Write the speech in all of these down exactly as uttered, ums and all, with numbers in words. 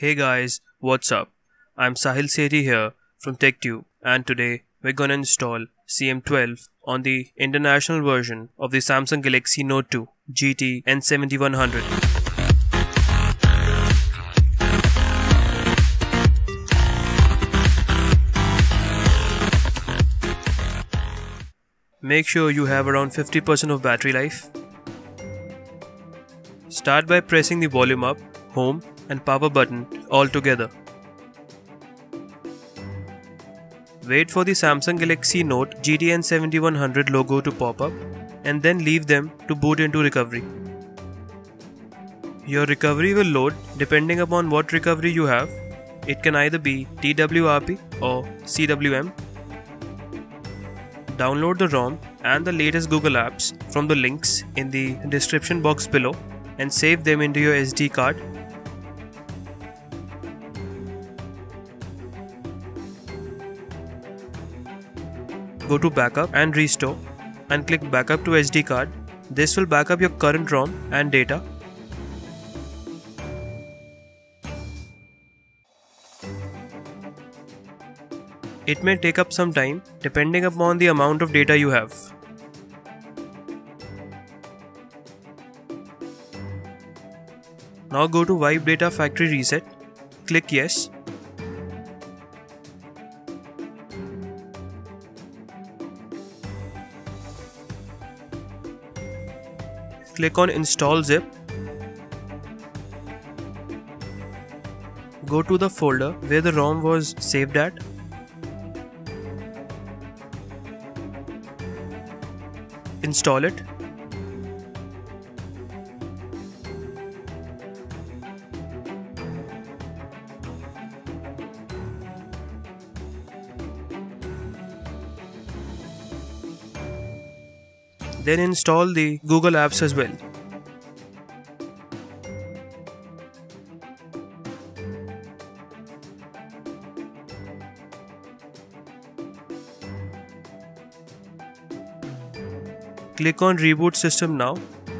Hey guys, what's up? I'm Sahil Sethi here from TechTube, and today we're gonna install C M twelve on the international version of the Samsung Galaxy Note two G T N seventy-one hundred. Make sure you have around fifty percent of battery life. Start by pressing the volume up, home and power button all together. Wait for the Samsung Galaxy Note G T N seventy-one hundred logo to pop up and then leave them to boot into recovery. Your recovery will load depending upon what recovery you have. It can either be T W R P or C W M. Download the ROM and the latest Google Apps from the links in the description box below and save them into your S D card. Go to Backup and Restore and click Backup to S D card. This will back up your current ROM and data. It may take up some time depending upon the amount of data you have. Now go to Wipe Data Factory Reset, click Yes. Click on Install Zip. Go to the folder where the ROM was saved at. Install it. Then install the Google Apps as well. Click on Reboot System Now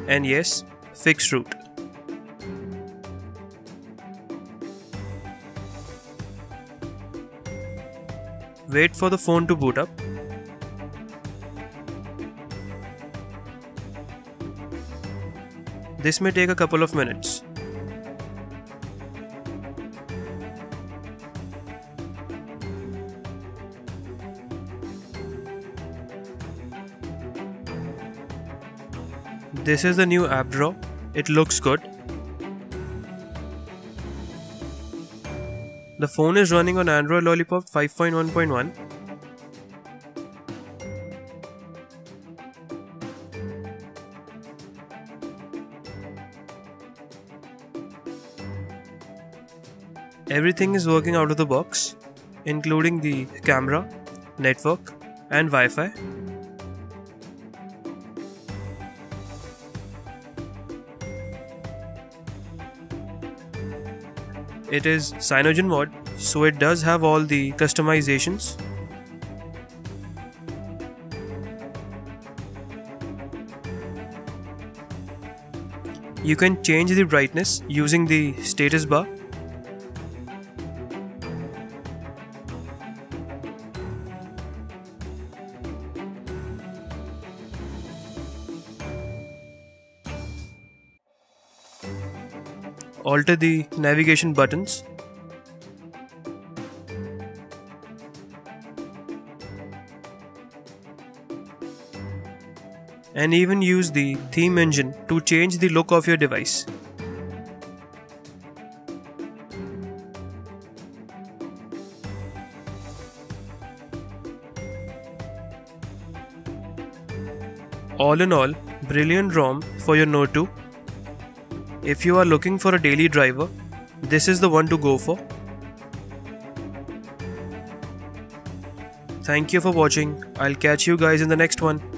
and yes, Fix Root. Wait for the phone to boot up. This may take a couple of minutes. This is the new app drawer. It looks good. The phone is running on Android Lollipop five point one point one. Everything is working out of the box, including the camera, network, and Wi-Fi. It is CyanogenMod, so it does have all the customizations. You can change the brightness using the status bar. Alter the navigation buttons. And even use the theme engine to change the look of your device. All in all, brilliant ROM for your Note two. If you are looking for a daily driver, this is the one to go for. Thank you for watching. I'll catch you guys in the next one.